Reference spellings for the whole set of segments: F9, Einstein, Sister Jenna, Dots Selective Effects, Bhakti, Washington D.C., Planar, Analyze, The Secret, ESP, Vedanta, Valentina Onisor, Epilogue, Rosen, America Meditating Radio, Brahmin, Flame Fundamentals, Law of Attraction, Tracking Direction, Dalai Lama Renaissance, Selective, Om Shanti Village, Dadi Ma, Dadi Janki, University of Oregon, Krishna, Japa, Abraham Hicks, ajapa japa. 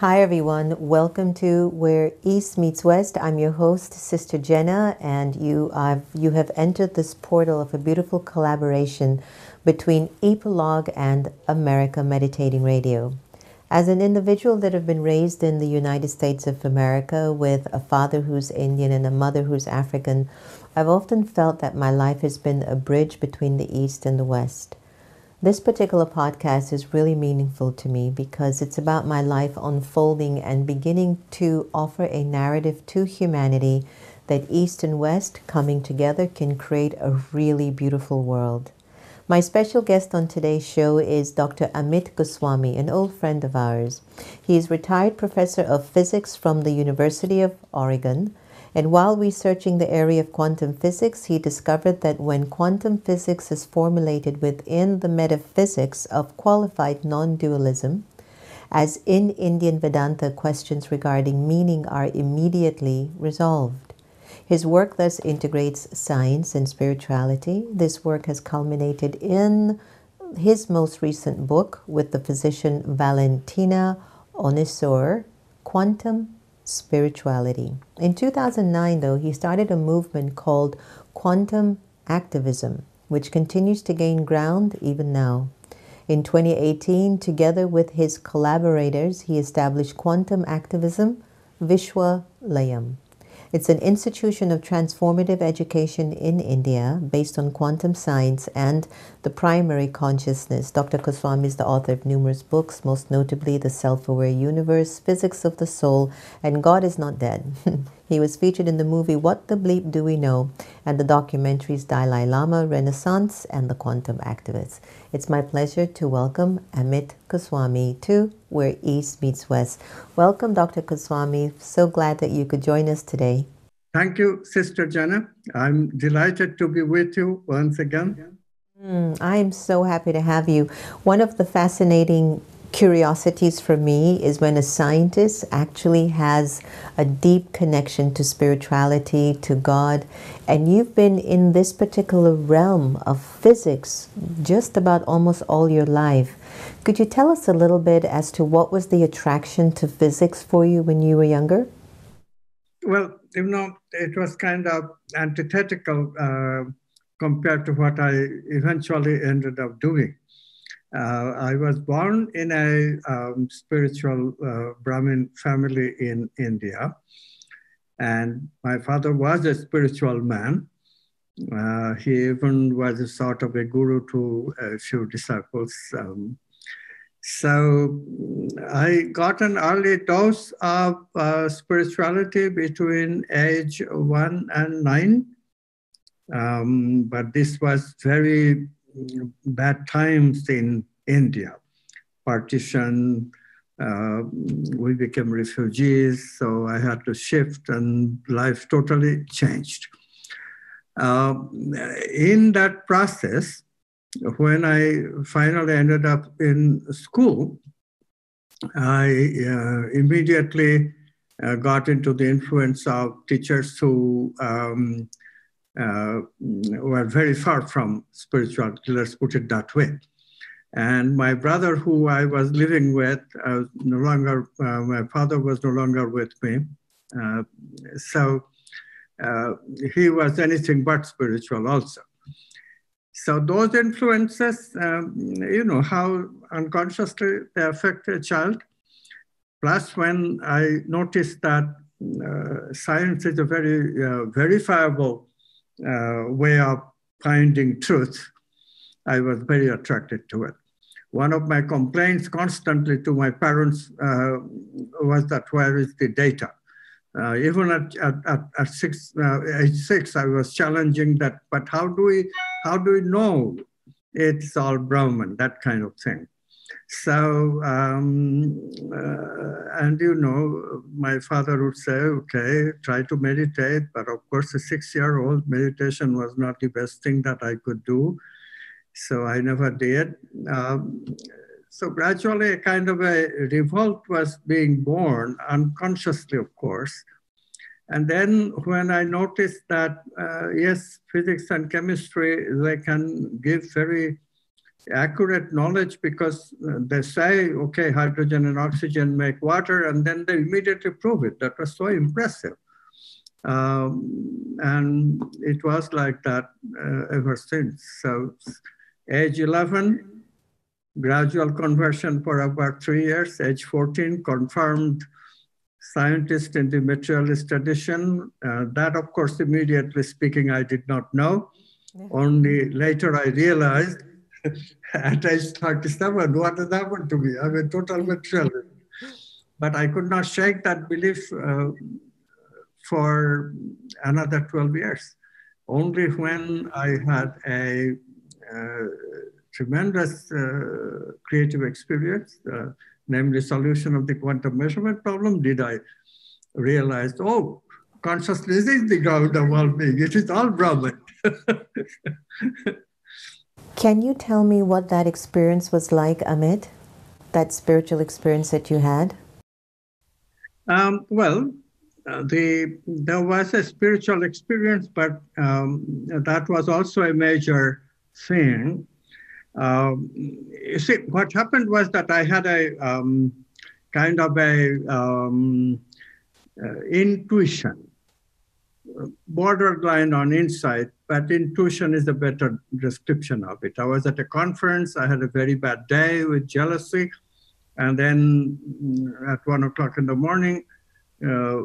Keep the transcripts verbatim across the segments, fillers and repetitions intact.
Hi everyone, welcome to Where East Meets West. I'm your host, Sister Jenna, and you, I've, you have entered this portal of a beautiful collaboration between Epilogue and America Meditating Radio. As an individual that have been raised in the United States of America with a father who's Indian and a mother who's African, I've often felt that my life has been a bridge between the East and the West. This particular podcast is really meaningful to me because it's about my life unfolding and beginning to offer a narrative to humanity that East and West coming together can create a really beautiful world. My special guest on today's show is Doctor Amit Goswami, an old friend of ours. He is retired professor of physics from the University of Oregon. And while researching the area of quantum physics, he discovered that when quantum physics is formulated within the metaphysics of qualified non-dualism, as in Indian Vedanta, questions regarding meaning are immediately resolved. His work thus integrates science and spirituality. This work has culminated in his most recent book with the physician Valentina Onisor, Quantum Spirituality. In two thousand nine, though, he started a movement called Quantum Activism, which continues to gain ground even now. In twenty eighteen, together with his collaborators, he established Quantum Activism Vishwalayam. It's an institution of transformative education in India based on quantum science and the primary consciousness. Doctor Goswami is the author of numerous books, most notably The Self-Aware Universe, Physics of the Soul, and God is Not Dead. He was featured in the movie What the Bleep Do We Know! And the documentaries Dalai Lama Renaissance and The Quantum Activists. It's my pleasure to welcome Amit Goswami to Where East Meets West. Welcome, Doctor Goswami. So glad that you could join us today. Thank you, Sister Jenna. I'm delighted to be with you once again. Mm, I am so happy to have you. One of the fascinating curiosities for me is when a scientist actually has a deep connection to spirituality, to God, and you've been in this particular realm of physics just about almost all your life. Could you tell us a little bit as to what was the attraction to physics for you when you were younger? Well, you know, it was kind of antithetical uh, compared to what I eventually ended up doing. Uh, I was born in a um, spiritual uh, Brahmin family in India, and my father was a spiritual man. Uh, he even was a sort of a guru to a few disciples. Um, so I got an early dose of uh, spirituality between age one and nine, um, but this was very bad times in India. Partition, uh, we became refugees, so I had to shift and life totally changed. Uh, in that process, when I finally ended up in school, I uh, immediately uh, got into the influence of teachers who um, Uh, were very far from spirituality, let's put it that way. And my brother, who I was living with, uh, no longer, uh, my father was no longer with me. Uh, so uh, he was anything but spiritual also. So those influences, um, you know, how unconsciously they affect a child. Plus, when I noticed that uh, science is a very uh, verifiable Uh, way of finding truth, I was very attracted to it. One of my complaints constantly to my parents uh, was that where is the data? Uh, even at, at, at, at six, uh, age six, I was challenging that, but how do we, how do we know it's all Brahman, that kind of thing. So, um, uh, and you know, my father would say, okay, try to meditate. But of course, a six-year-old, meditation was not the best thing that I could do. So I never did. Um, so gradually, a kind of a revolt was being born, unconsciously, of course. And then when I noticed that, uh, yes, physics and chemistry, they can give very accurate knowledge, because they say, okay, hydrogen and oxygen make water, and then they immediately prove it. That was so impressive. Um, and it was like that uh, ever since. So age eleven, gradual conversion for about three years. Age fourteen, confirmed scientist in the materialist tradition. Uh, that, of course, immediately speaking, I did not know. Yeah. Only later I realized at age thirty-seven, what has happened to me? I'm a total materialist. But I could not shake that belief uh, for another twelve years. Only when I had a uh, tremendous uh, creative experience, uh, namely solution of the quantum measurement problem, did I realize, oh, consciousness is the ground of all being. It is all Brahman. Can you tell me what that experience was like, Amit? That spiritual experience that you had? Um, well, uh, the, there was a spiritual experience, but um, that was also a major thing. Um, you see, what happened was that I had a um, kind of a um, uh, intuition, borderline on insight, but intuition is a better description of it. I was at a conference, I had a very bad day with jealousy, and then at one o'clock in the morning, uh,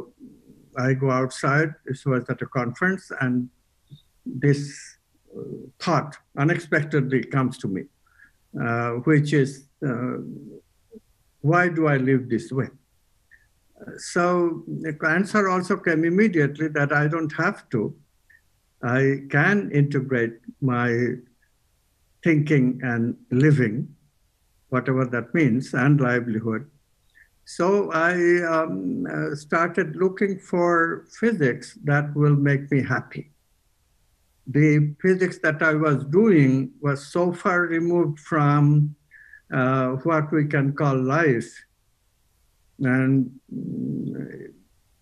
I go outside. This was at a conference, and this thought unexpectedly comes to me, uh, which is, uh, why do I live this way? So the answer also came immediately that I don't have to. I can integrate my thinking and living, whatever that means, and livelihood. So I um, uh, started looking for physics that will make me happy. The physics that I was doing was so far removed from uh, what we can call life, and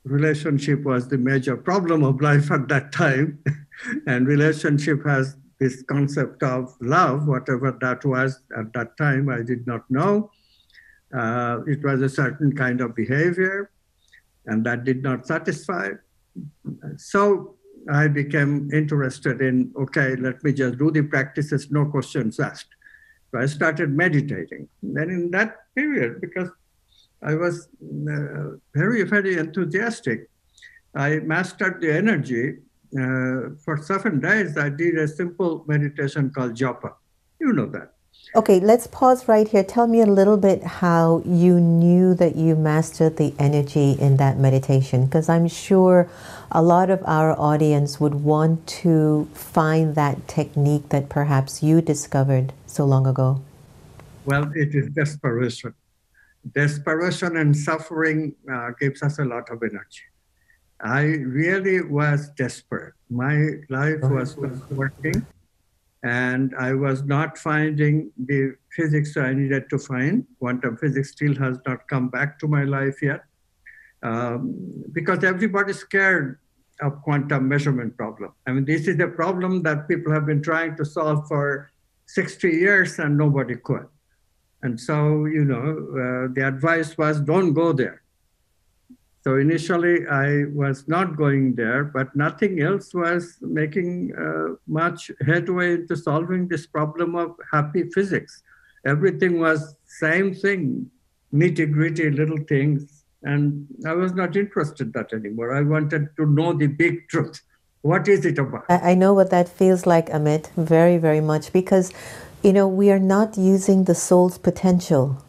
relationship was the major problem of life at that time. And relationship has this concept of love, whatever that was at that time, I did not know. Uh, it was a certain kind of behavior, and that did not satisfy. So I became interested in, okay, let me just do the practices, no questions asked. So I started meditating. Then in that period, because I was uh, very, very enthusiastic, I mastered the energy. Uh, for seven days, I did a simple meditation called Japa. You know that. Okay, let's pause right here. Tell me a little bit how you knew that you mastered the energy in that meditation, because I'm sure a lot of our audience would want to find that technique that perhaps you discovered so long ago. Well, it is desperation. Desperation and suffering uh, gives us a lot of energy. I really was desperate. My life was not working, and I was not finding the physics I needed to find. Quantum physics still has not come back to my life yet, um, because everybody's scared of quantum measurement problem. I mean, this is a problem that people have been trying to solve for sixty years and nobody could. And so, you know, uh, the advice was, don't go there. So initially, I was not going there, but nothing else was making uh, much headway into solving this problem of happy physics. Everything was same thing, nitty-gritty little things. And I was not interested in that anymore. I wanted to know the big truth. What is it about? I know what that feels like, Amit, very, very much, because you know, we are not using the soul's potential,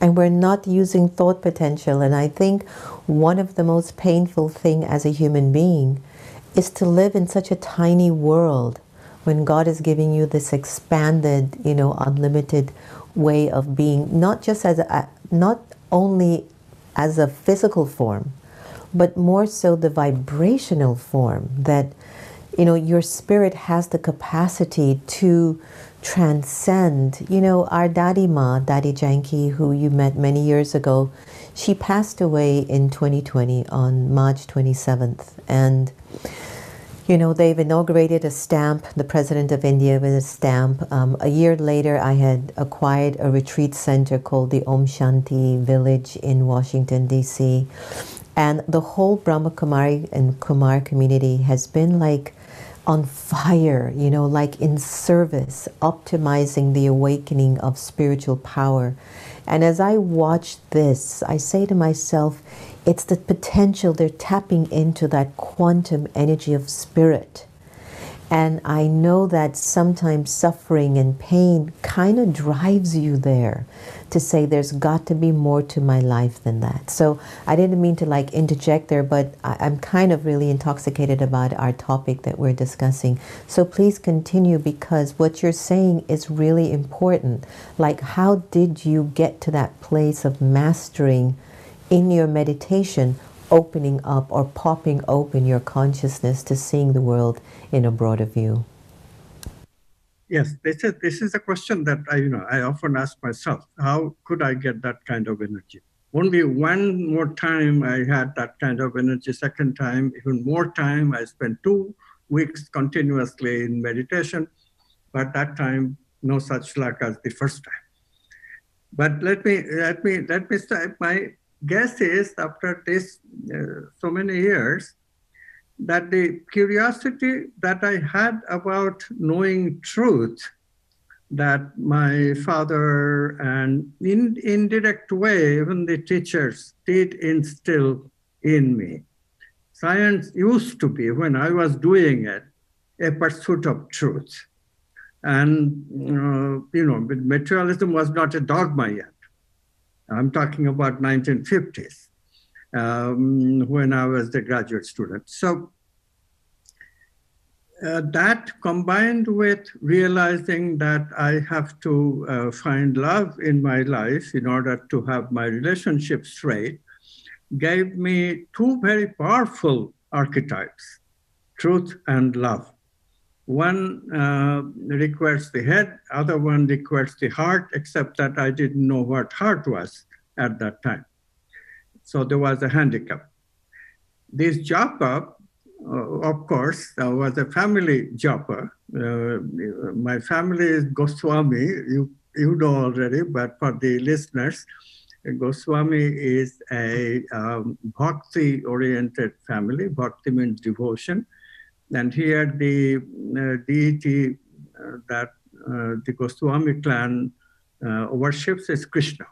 and we're not using thought potential. And I think one of the most painful things as a human being is to live in such a tiny world when God is giving you this expanded, you know, unlimited way of being, not just as a, not only as a physical form, but more so the vibrational form that, you know, your spirit has the capacity to transcend. You know, our Dadi Ma, Dadi Janki, who you met many years ago, she passed away in twenty twenty on March twenty-seventh. And, You know, they've inaugurated a stamp, the president of India with a stamp. Um, a year later, I had acquired a retreat center called the Om Shanti Village in Washington, D C And the whole Brahma Kumari and Kumar community has been like on fire, you know, like in service, optimizing the awakening of spiritual power. And as I watch this, I say to myself, it's the potential, they're tapping into that quantum energy of spirit. And I know that sometimes suffering and pain kind of drives you there to say there's got to be more to my life than that. So I didn't mean to like interject there, but I, I'm kind of really intoxicated about our topic that we're discussing. So please continue, because what you're saying is really important. Like, how did you get to that place of mastering in your meditation, opening up or popping open your consciousness to seeing the world in a broader view? Yes, this is, this is a question that I, you know, I often ask myself, how could I get that kind of energy? Only one more time I had that kind of energy, second time, even more time. I spent two weeks continuously in meditation, but that time, no such luck as the first time. But let me, let me, let me start my, guess is, after this uh, so many years, that the curiosity that I had about knowing truth that my father and in indirect way even the teachers did instill in me. Science used to be, when I was doing it, a pursuit of truth. And uh, you know, materialism was not a dogma yet. I'm talking about nineteen fifties, um, when I was a graduate student. So uh, that combined with realizing that I have to uh, find love in my life in order to have my relationship straight, gave me two very powerful archetypes, truth and love. One uh, requires the head, other one requires the heart, except that I didn't know what heart was at that time. So there was a handicap. This japa, uh, of course, uh, was a family japa. Uh, my family is Goswami, you, you know already, but for the listeners, Goswami is a um, Bhakti-oriented family. Bhakti means devotion. And here the uh, deity uh, that uh, the Goswami clan uh, worships is Krishna.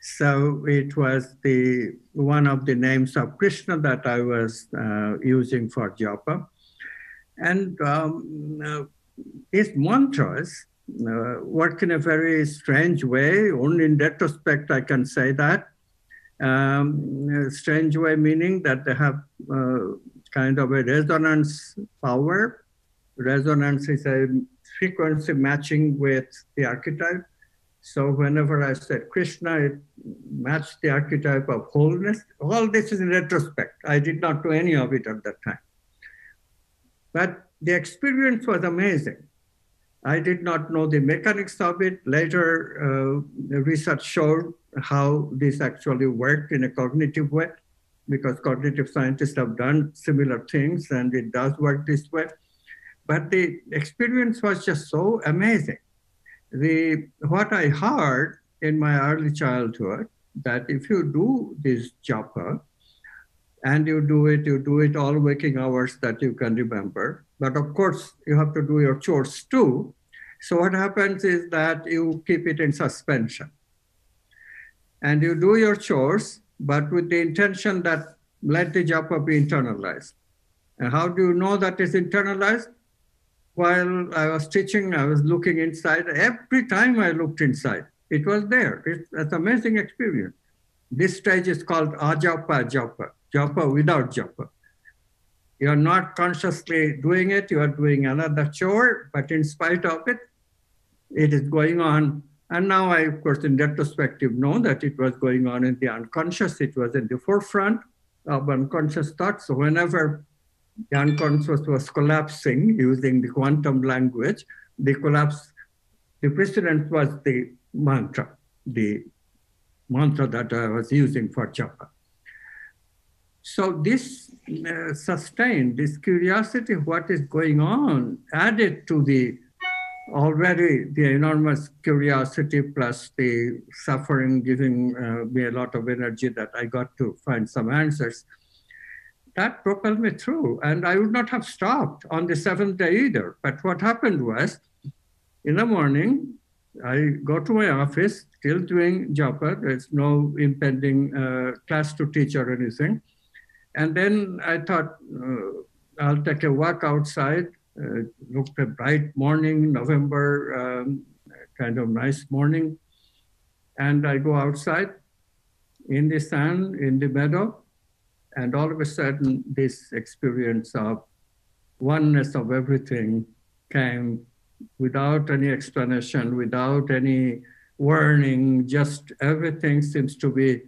So it was the one of the names of Krishna that I was uh, using for japa. And um, uh, his mantras uh, work in a very strange way. Only in retrospect I can say that. Um, strange way meaning that they have uh, kind of a resonance power. Resonance is a frequency matching with the archetype. So whenever I said Krishna, it matched the archetype of wholeness. All this is in retrospect. I did not do any of it at that time. But the experience was amazing. I did not know the mechanics of it. Later, uh, research showed how this actually worked in a cognitive way, because cognitive scientists have done similar things and it does work this way. But the experience was just so amazing. The, what I heard in my early childhood, that if you do this japa and you do it, you do it all waking hours that you can remember. But of course, you have to do your chores too. So what happens is that you keep it in suspension. And you do your chores, but with the intention that let the japa be internalized. And how do you know that it's internalized? While I was teaching, I was looking inside. Every time I looked inside, it was there. It's an amazing experience. This stage is called ajapa japa, japa without japa. You are not consciously doing it. You are doing another chore, but in spite of it, it is going on. And now I, of course, in retrospective, know that it was going on in the unconscious. It was in the forefront of unconscious thoughts. So whenever the unconscious was collapsing, using the quantum language, the collapse, the precedent was the mantra, the mantra that I was using for japa. So this uh, sustained, this curiosity, what is going on, added to the already the enormous curiosity plus the suffering, giving uh, me a lot of energy that I got to find some answers. That propelled me through, and I would not have stopped on the seventh day either. But what happened was, in the morning, I go to my office, still doing japa. There's no impending uh, class to teach or anything. And then I thought, uh, I'll take a walk outside. Uh, looked a bright morning, November, um, kind of nice morning. And I go outside in the sun, in the meadow. And all of a sudden, this experience of oneness of everything came without any explanation, without any warning, just everything seems to be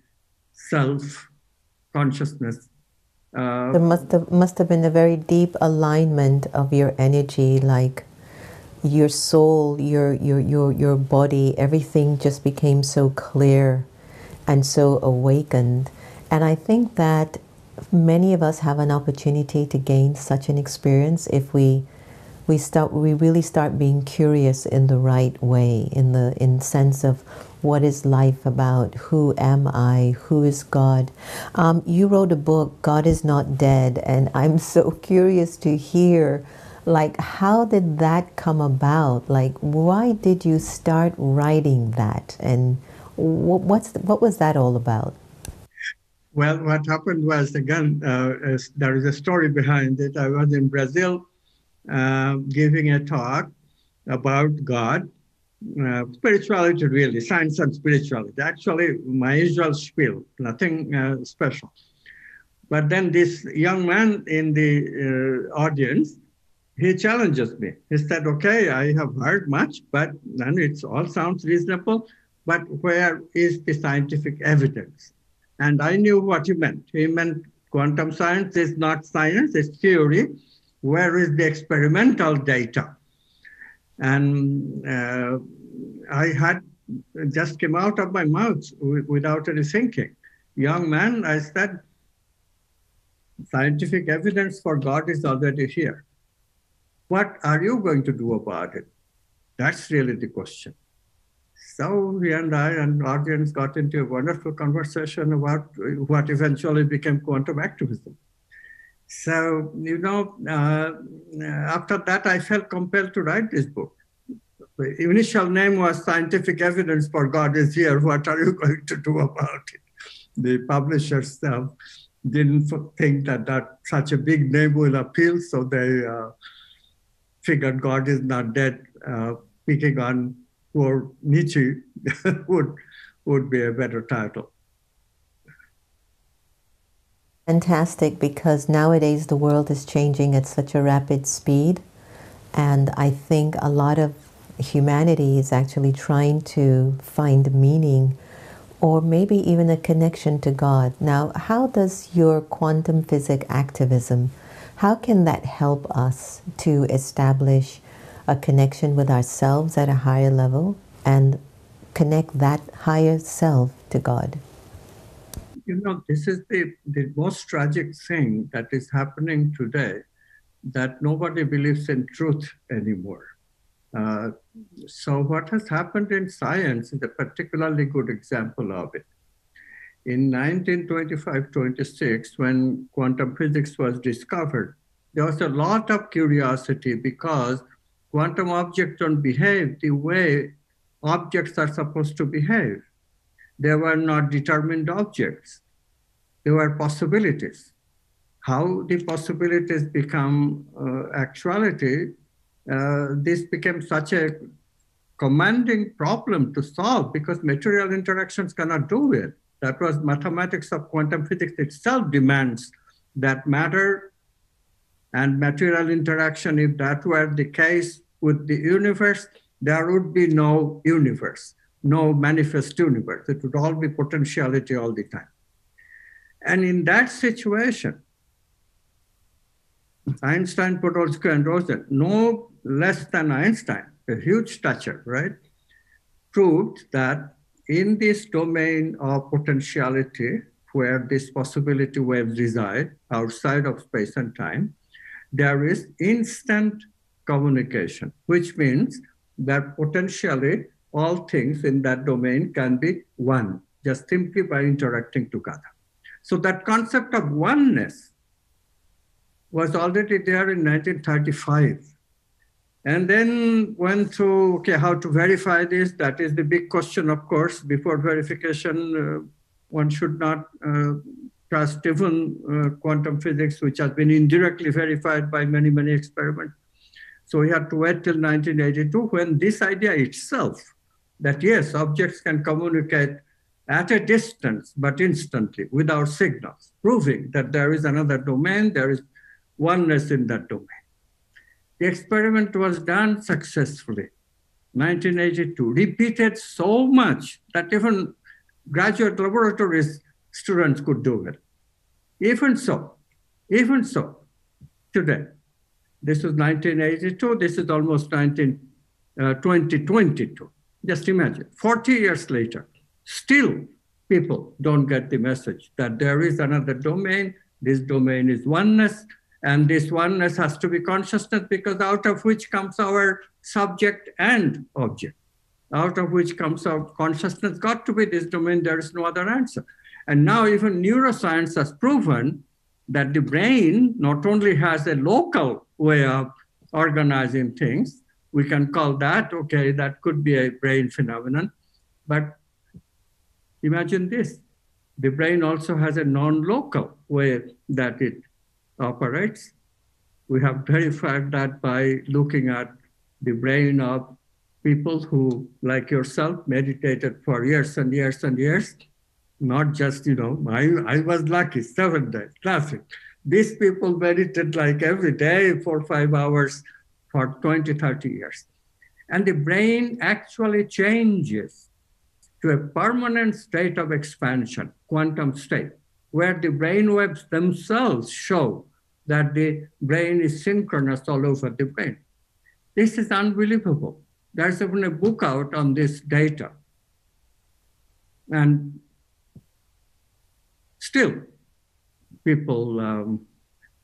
self-consciousness. Uh, there must have, must have been a very deep alignment of your energy, like your soul, your, your, your, your body, everything just became so clear and so awakened. And I think that many of us have an opportunity to gain such an experience if we we start we really start being curious in the right way, in the in sense of what is life about, who am I, who is God. Um, you wrote a book, God is Not Dead, and I'm so curious to hear, like, how did that come about? Like, why did you start writing that, and what, what's the, what was that all about? Well, what happened was, again, uh, there is a story behind it. I was in Brazil uh, giving a talk about God, uh, spirituality really, science and spirituality. Actually, my usual spiel, nothing uh, special. But then this young man in the uh, audience, he challenges me. He said, okay, I have heard much, but and it all sounds reasonable, but where is the scientific evidence? And I knew what he meant. He meant quantum science is not science, it's theory. Where is the experimental data? And uh, I had just came out of my mouth without any thinking. Young man, I said, scientific evidence for God is already here. What are you going to do about it? That's really the question. So he and I and the audience got into a wonderful conversation about what eventually became quantum activism. So, you know, uh, after that, I felt compelled to write this book. The initial name was Scientific Evidence for God is Here. What are you going to do about it? The publishers uh, didn't think that, that such a big name will appeal. So they uh, figured God is Not Dead, uh, picking on or Nietzsche would, would be a better title. Fantastic, because nowadays the world is changing at such a rapid speed. And I think a lot of humanity is actually trying to find meaning or maybe even a connection to God. Now, how does your quantum physics activism, how can that help us to establish a connection with ourselves at a higher level and connect that higher self to God? You know, this is the, the most tragic thing that is happening today, that nobody believes in truth anymore. Uh, so what has happened in science is a particularly good example of it. In nineteen twenty-five twenty-six, when quantum physics was discovered, there was a lot of curiosity because quantum objects don't behave the way objects are supposed to behave. They were not determined objects. They were possibilities. How the possibilities become uh, actuality, uh, this became such a commanding problem to solve because material interactions cannot do it. That was mathematics of quantum physics itself demands that matter and material interaction, if that were the case, with the universe, there would be no universe, no manifest universe. It would all be potentiality all the time. And in that situation, Einstein, Podolsky, and Rosen, no less than Einstein, a huge toucher, right, proved that in this domain of potentiality, where these possibility waves reside outside of space and time, there is instant communication, which means that potentially all things in that domain can be one, just simply by interacting together. So that concept of oneness was already there in nineteen thirty-five. And then went through, okay, how to verify this? That is the big question, of course. Before verification, uh, one should not uh, trust even uh, quantum physics, which has been indirectly verified by many, many experiments. So we had to wait till nineteen eighty-two when this idea itself, that yes, objects can communicate at a distance, but instantly, without signals, proving that there is another domain, there is oneness in that domain. The experiment was done successfully, nineteen eighty-two, repeated so much that even graduate laboratory students could do it. Even so, even so, today, this is nineteen eighty-two, this is almost nineteen, uh, twenty twenty-two. Just imagine, forty years later, still people don't get the message that there is another domain, this domain is oneness, and this oneness has to be consciousness, because out of which comes our subject and object. Out of which comes our consciousness, got to be this domain, there is no other answer. And now even neuroscience has proven that the brain not only has a local way of organizing things, we can call that, okay, that could be a brain phenomenon, but imagine this, the brain also has a non-local way that it operates. We have verified that by looking at the brain of people who, like yourself, meditated for years and years and years. Not just, you know, I, I was lucky, seven days, classic. These people meditated like every day, four or five hours for twenty, thirty years. And the brain actually changes to a permanent state of expansion, quantum state, where the brain waves themselves show that the brain is synchronous all over the brain. This is unbelievable. There's even a book out on this data. And still, people um,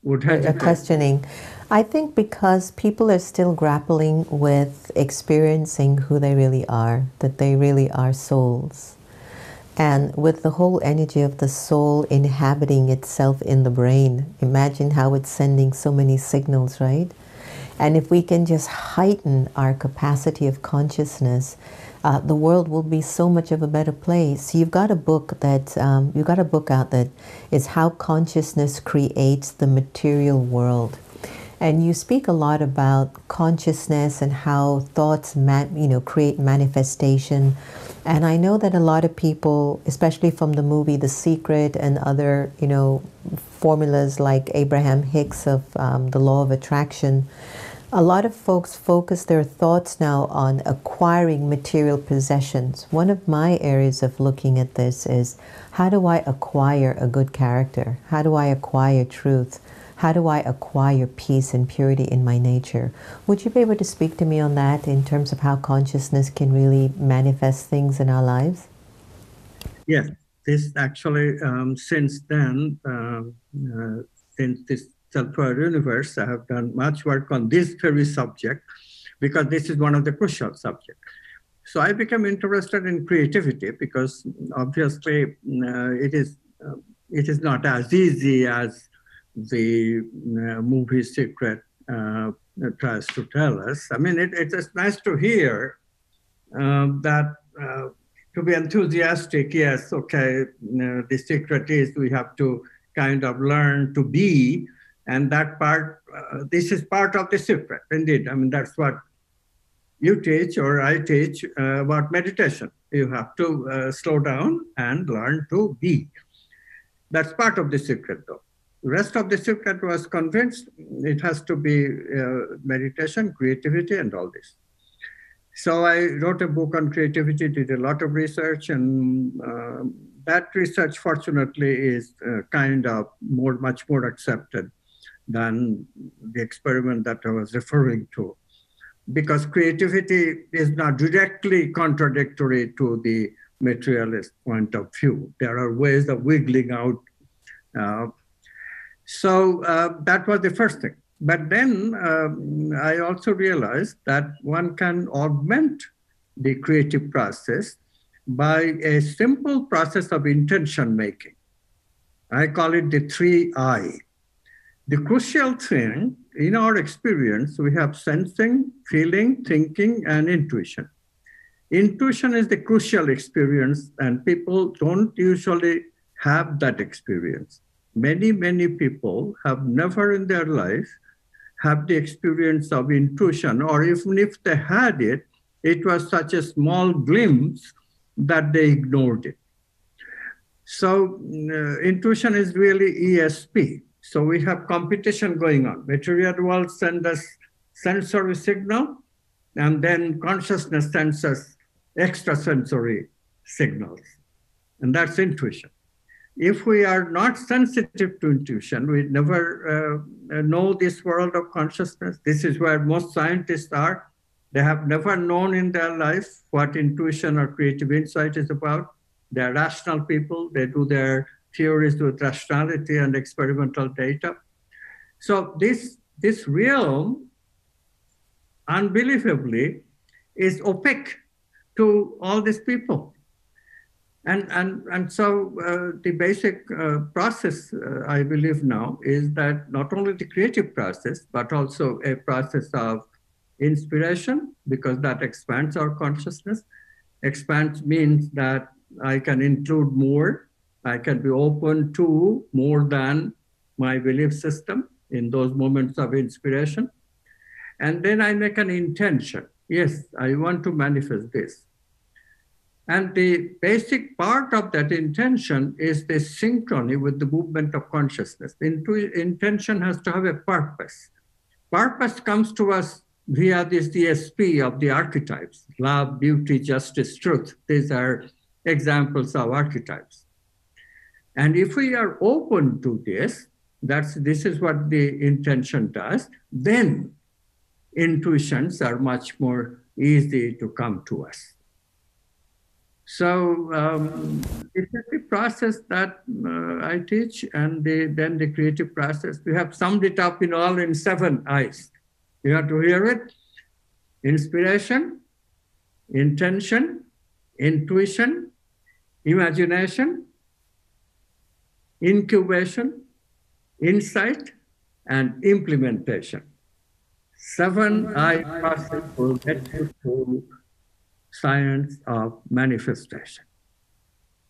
would have a questioning. I think because people are still grappling with experiencing who they really are, that they really are souls. And with the whole energy of the soul inhabiting itself in the brain, imagine how it's sending so many signals, right? And if we can just heighten our capacity of consciousness, uh, the world will be so much of a better place. You've got a book that um, you've got a book out that is how consciousness creates the material world. And you speak a lot about consciousness and how thoughts man, you know, create manifestation. And I know that a lot of people, especially from the movie The Secret and other, you know, formulas like Abraham Hicks of um, the law of attraction, a lot of folks focus their thoughts now on acquiring material possessions. One of my areas of looking at this is, how do I acquire a good character? How do I acquire truth? How do I acquire peace and purity in my nature? Would you be able to speak to me on that in terms of how consciousness can really manifest things in our lives? Yes, this actually, um, since then, um, uh, since this Self-Aware Universe, I have done much work on this very subject, because this is one of the crucial subjects. So I became interested in creativity, because obviously uh, it is uh, it is not as easy as the uh, movie Secret uh, tries to tell us. I mean, it, it's just nice to hear um, that, uh, to be enthusiastic, yes, okay, you know, the secret is we have to kind of learn to be, and that part, uh, this is part of the secret, indeed. I mean, that's what you teach or I teach uh, about meditation. You have to uh, slow down and learn to be. That's part of the secret, though. The rest of the secret was convinced it has to be uh, meditation, creativity, and all this. So I wrote a book on creativity, did a lot of research, and uh, that research, fortunately, is uh, kind of more, much more accepted than the experiment that I was referring to, because creativity is not directly contradictory to the materialist point of view. There are ways of wiggling out. Uh, so uh, that was the first thing. But then um, I also realized that one can augment the creative process by a simple process of intention making. I call it the three I. The crucial thing in our experience, we have sensing, feeling, thinking, and intuition. Intuition is the crucial experience, and people don't usually have that experience. Many, many people have never in their life have the experience of intuition, or even if they had it, it was such a small glimpse that they ignored it. So uh, intuition is really E S P. So we have competition going on. Material world sends us sensory signal, and then consciousness sends us extrasensory signals. And that's intuition. If we are not sensitive to intuition, we never uh, know this world of consciousness. This is where most scientists are. They have never known in their life what intuition or creative insight is about. They are rational people. They do their theories with rationality and experimental data. So this, this realm, unbelievably, is opaque to all these people. And, and, and so uh, the basic uh, process, uh, I believe now, is that not only the creative process, but also a process of inspiration, because that expands our consciousness. Expands means that I can include more. I can be open to more than my belief system in those moments of inspiration. And then I make an intention. Yes, I want to manifest this. And the basic part of that intention is the synchrony with the movement of consciousness. Intention has to have a purpose. Purpose comes to us via this E S P of the archetypes. Love, beauty, justice, truth. These are examples of archetypes. And if we are open to this, that's, this is what the intention does, then intuitions are much more easy to come to us. So um, it's the process that uh, I teach, and the, then the creative process. We have summed it up in all in seven I's. You have to hear it. Inspiration, intention, intuition, imagination, incubation, insight, and implementation. Seven I process will get you to science of manifestation.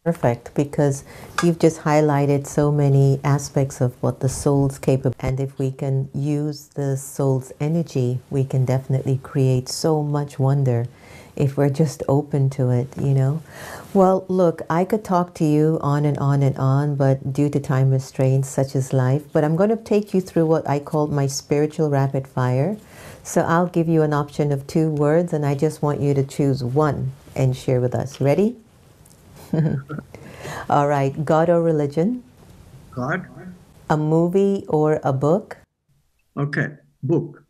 Perfect, because you've just highlighted so many aspects of what the soul's capable, and if we can use the soul's energy, we can definitely create so much wonder if we're just open to it, you know. Well, look, I could talk to you on and on and on, but due to time restraints, such is life. But I'm going to take you through what I call my spiritual rapid fire. So I'll give you an option of two words, and I just want you to choose one and share with us. Ready? All right. God or religion? God. A movie or a book? Okay. Book.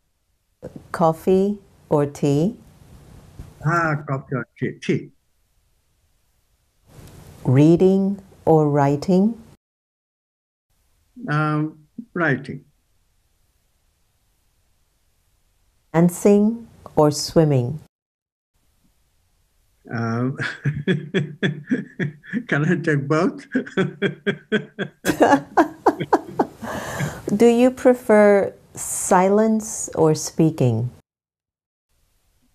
Coffee or tea? Ah, coffee or tea. Tea. Reading or writing? Um, writing. Dancing or swimming? Um, can I take both? Do you prefer silence or speaking?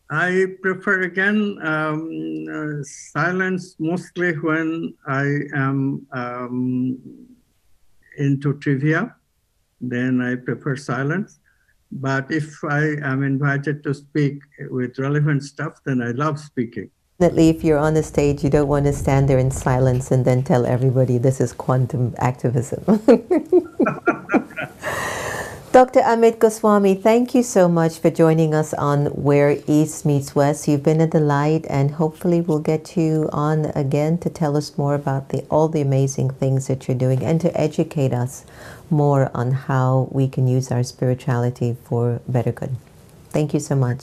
I prefer, again, um, uh, silence, mostly when I am um, into trivia, then I prefer silence. But if I am invited to speak with relevant stuff, then I love speaking. Definitely, if you're on the stage, you don't want to stand there in silence and then tell everybody this is quantum activism. Doctor Amit Goswami, thank you so much for joining us on Where East Meets West. You've been a delight, and hopefully we'll get you on again to tell us more about the, all the amazing things that you're doing, and to educate us more on how we can use our spirituality for better good. Thank you so much.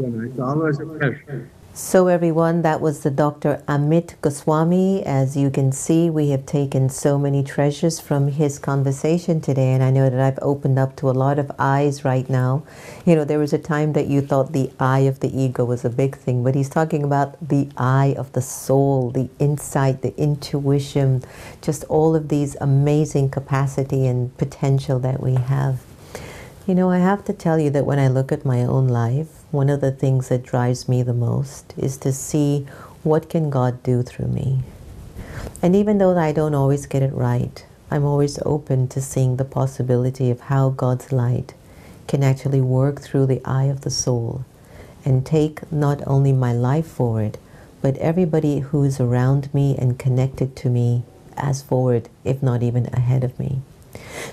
It's always a pleasure. So everyone, that was the Doctor Amit Goswami. As you can see, we have taken so many treasures from his conversation today, and I know that I've opened up to a lot of eyes right now. You know, there was a time that you thought the eye of the ego was a big thing, but he's talking about the eye of the soul, the insight, the intuition, just all of these amazing capacity and potential that we have. You know, I have to tell you that when I look at my own life, one of the things that drives me the most is to see what can God do through me. And even though I don't always get it right, I'm always open to seeing the possibility of how God's light can actually work through the eye of the soul and take not only my life forward, but everybody who is around me and connected to me as forward, if not even ahead of me.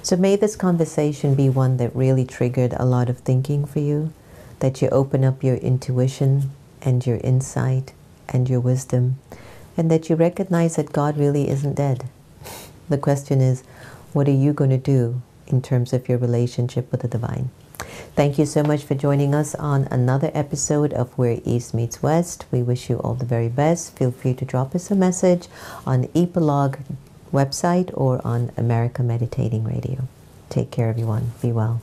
So may this conversation be one that really triggered a lot of thinking for you, that you open up your intuition and your insight and your wisdom, and that you recognize that God really isn't dead. The question is, what are you going to do in terms of your relationship with the divine? Thank you so much for joining us on another episode of Where East Meets West. We wish you all the very best. Feel free to drop us a message on Epilogue website or on America Meditating Radio. Take care, everyone. Be well.